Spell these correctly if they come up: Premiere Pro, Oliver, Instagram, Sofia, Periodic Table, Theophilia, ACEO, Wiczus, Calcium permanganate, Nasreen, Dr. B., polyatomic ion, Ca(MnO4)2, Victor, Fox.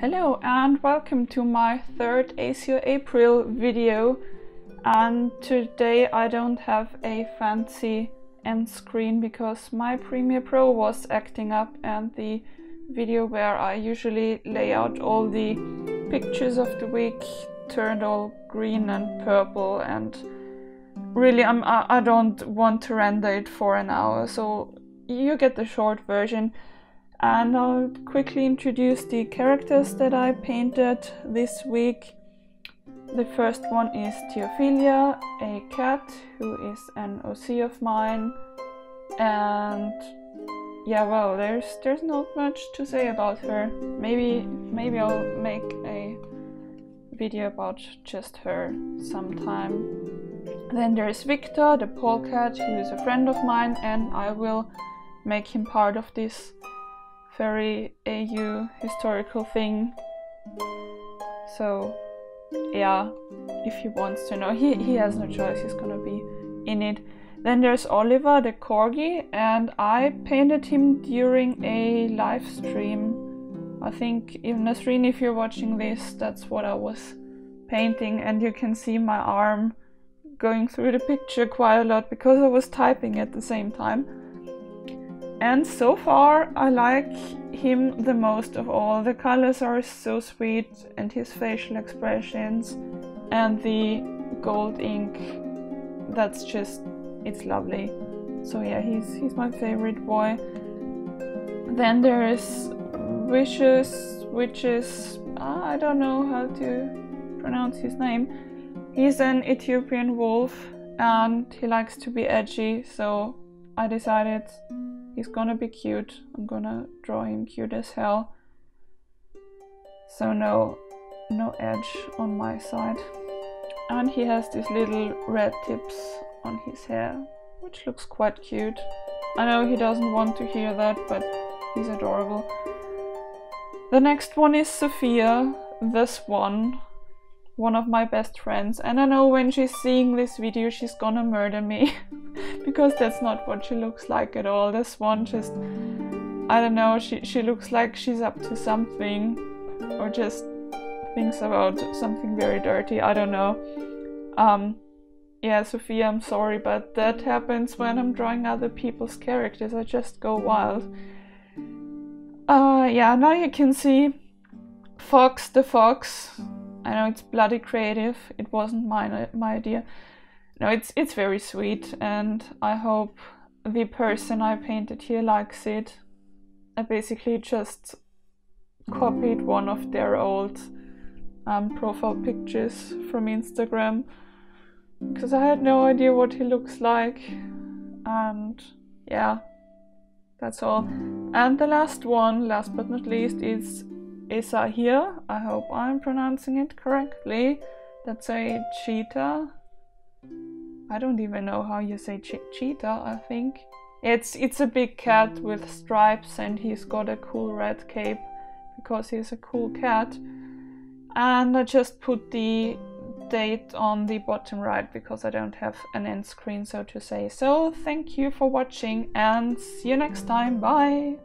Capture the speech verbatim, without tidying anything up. Hello and welcome to my third ACEO April video, and today I don't have a fancy end screen because my Premiere Pro was acting up, and the video where I usually lay out all the pictures of the week turned all green and purple, and really I'm, I don't want to render it for an hour, so you get the short version. And I'll quickly introduce the characters that I painted this week. The first one is Theophilia, a cat who is an O C of mine. And yeah, well, there's there's not much to say about her. Maybe maybe I'll make a video about just her sometime. Then there is Victor, the polecat, who is a friend of mine, and I will make him part of this very A U historical thing. So yeah, if he wants to know, he, he has no choice, he's gonna be in it. Then there's Oliver the corgi, and I painted him during a live stream. I think, if Nasreen, if you're watching this, that's what I was painting, and you can see my arm going through the picture quite a lot because I was typing at the same time. And so far I like him the most of all. The colors are so sweet, and his facial expressions, and the gold ink, that's just, it's lovely. So yeah, he's he's my favorite boy. Then there is Wiczus, Wiczus, I don't know how to pronounce his name. He's an Ethiopian wolf and he likes to be edgy, so I decided he's gonna be cute. I'm gonna draw him cute as hell. So no, no edge on my side. And he has these little red tips on his hair, which looks quite cute. I know he doesn't want to hear that, but he's adorable. The next one is Sofia, the swan, one of my best friends. And I know when she's seeing this video, she's gonna murder me. Because that's not what she looks like at all. This one just, I don't know, she, she looks like she's up to something, or just thinks about something very dirty, I don't know. Um, yeah, Sophia, I'm sorry, but that happens when I'm drawing other people's characters. I just go wild. Uh, yeah, now you can see Fox the Fox. I know it's bloody creative, it wasn't my, my idea. No, it's it's very sweet, and I hope the person I painted here likes it. I basically just copied one of their old um, profile pictures from Instagram, because I had no idea what he looks like. And yeah, that's all. And the last one, last but not least, is Sofia. I hope I'm pronouncing it correctly. That's a cheetah. I don't even know how you say che cheetah, I think. It's it's a big cat with stripes, and he's got a cool red cape because he's a cool cat. And I just put the date on the bottom right because I don't have an end screen, so to say. So thank you for watching, and see you next time. Bye!